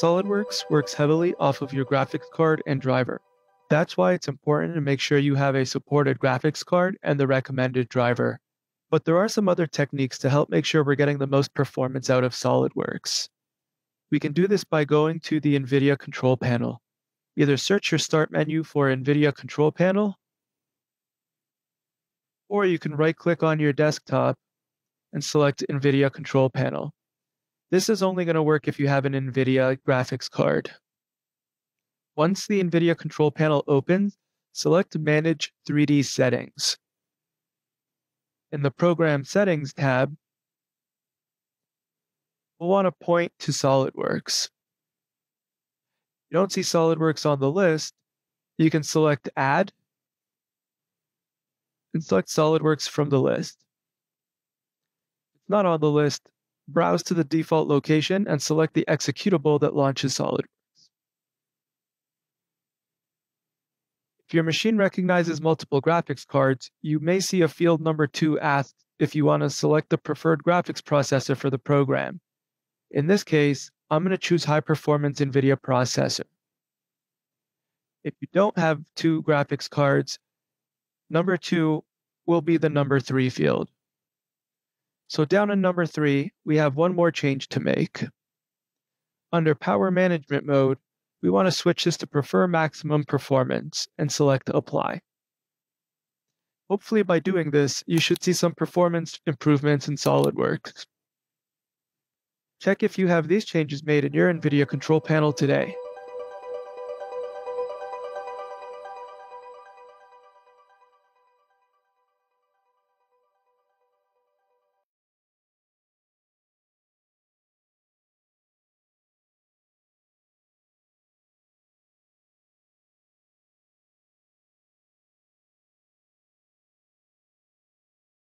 SolidWorks works heavily off of your graphics card and driver. That's why it's important to make sure you have a supported graphics card and the recommended driver. But there are some other techniques to help make sure we're getting the most performance out of SolidWorks. We can do this by going to the NVIDIA control panel. Either search your start menu for NVIDIA control panel, or you can right-click on your desktop and select NVIDIA control panel. This is only going to work if you have an NVIDIA graphics card. Once the NVIDIA control panel opens, select Manage 3D Settings. In the Program Settings tab, we'll want to point to SolidWorks. If you don't see SolidWorks on the list, you can select Add and select SolidWorks from the list. If it's not on the list, browse to the default location and select the executable that launches SolidWorks. If your machine recognizes multiple graphics cards, you may see a field number 2 asked if you want to select the preferred graphics processor for the program. In this case, I'm going to choose high-performance NVIDIA processor. If you don't have 2 graphics cards, number 2 will be the number 3 field. So down in number 3, we have one more change to make. Under Power Management Mode, we want to switch this to Prefer Maximum Performance and select Apply. Hopefully by doing this, you should see some performance improvements in SolidWorks. Check if you have these changes made in your NVIDIA control panel today.